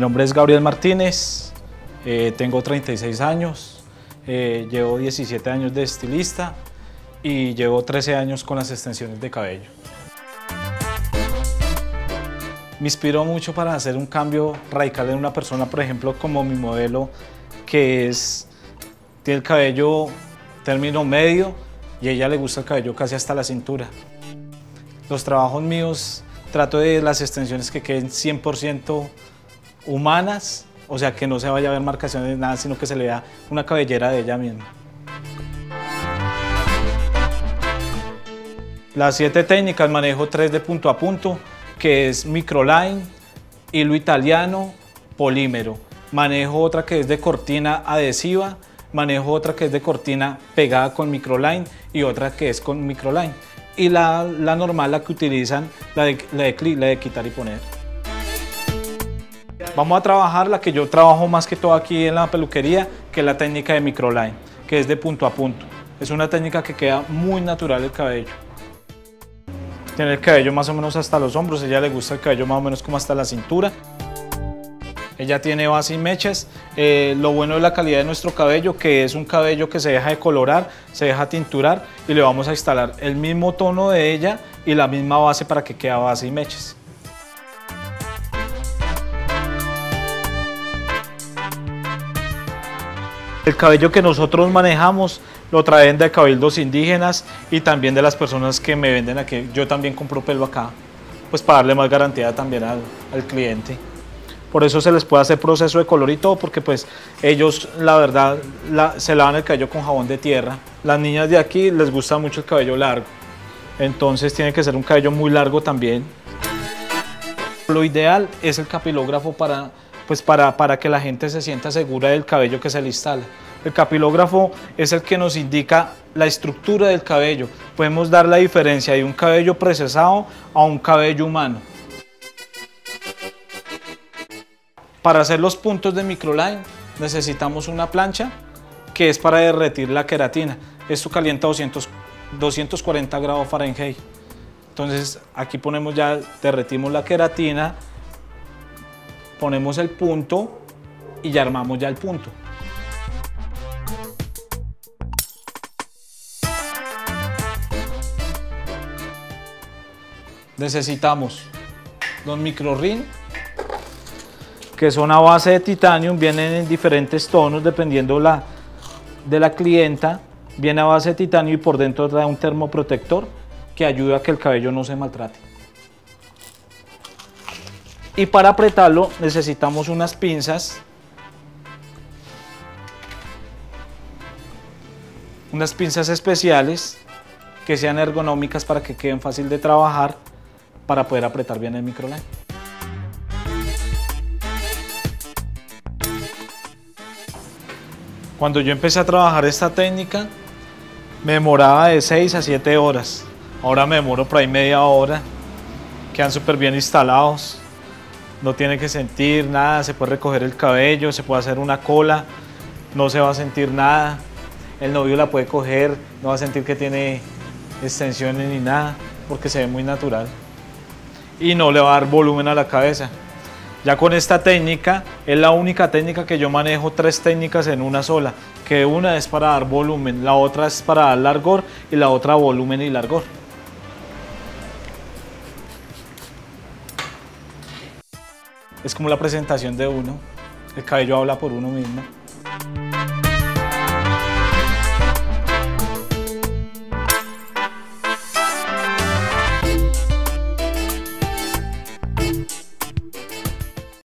Mi nombre es Gabriel Martínez, tengo 36 años, llevo 17 años de estilista y llevo 13 años con las extensiones de cabello. Me inspiró mucho para hacer un cambio radical en una persona, por ejemplo, como mi modelo, que tiene el cabello término medio y a ella le gusta el cabello casi hasta la cintura. Los trabajos míos trato de las extensiones que queden 100% humanas, o sea, que no se vaya a ver marcaciones, nada, sino que se le vea una cabellera de ella misma. Las 7 técnicas, manejo 3 de punto a punto, que es microline, hilo italiano, polímero. Manejo otra que es de cortina adhesiva, manejo otra que es de cortina pegada con microline y otra que es con microline. Y la normal, la que utilizan, la de quitar y poner. Vamos a trabajar la que yo trabajo más que todo aquí en la peluquería, que es la técnica de microline, que es de punto a punto. Es una técnica que queda muy natural el cabello. Tiene el cabello más o menos hasta los hombros, a ella le gusta el cabello más o menos como hasta la cintura. Ella tiene base y mechas. Lo bueno de la calidad de nuestro cabello, que es un cabello que se deja decolorar, se deja tinturar y le vamos a instalar el mismo tono de ella y la misma base para que quede base y mechas. El cabello que nosotros manejamos lo traen de cabildos indígenas y también de las personas que me venden aquí. Yo también compro pelo acá, pues para darle más garantía también al cliente. Por eso se les puede hacer proceso de color y todo, porque pues ellos la verdad se lavan el cabello con jabón de tierra. Las niñas de aquí les gusta mucho el cabello largo, entonces tiene que ser un cabello muy largo también. Lo ideal es el capilógrafo para que la gente se sienta segura del cabello que se le instala. El capilógrafo es el que nos indica la estructura del cabello. Podemos dar la diferencia de un cabello procesado a un cabello humano. Para hacer los puntos de microline necesitamos una plancha que es para derretir la queratina. Esto calienta a 240 grados Fahrenheit. Entonces aquí ponemos ya, derretimos la queratina, ponemos el punto y ya armamos ya el punto. Necesitamos los microrins, que son a base de titanium, vienen en diferentes tonos dependiendo de la clienta, viene a base de titanio y por dentro trae un termoprotector que ayuda a que el cabello no se maltrate. Y para apretarlo necesitamos unas pinzas, especiales que sean ergonómicas para que queden fácil de trabajar para poder apretar bien el microline. Cuando yo empecé a trabajar esta técnica, me demoraba de 6 a 7 horas. Ahora me demoro por ahí media hora. Quedan súper bien instalados. No tiene que sentir nada, se puede recoger el cabello, se puede hacer una cola, no se va a sentir nada. El novio la puede coger, no va a sentir que tiene extensiones ni nada, porque se ve muy natural. Y no le va a dar volumen a la cabeza. Ya con esta técnica, es la única técnica que yo manejo, 3 técnicas en una sola, que una es para dar volumen, la otra es para dar largor y la otra volumen y largor. Es como la presentación de uno, el cabello habla por uno mismo.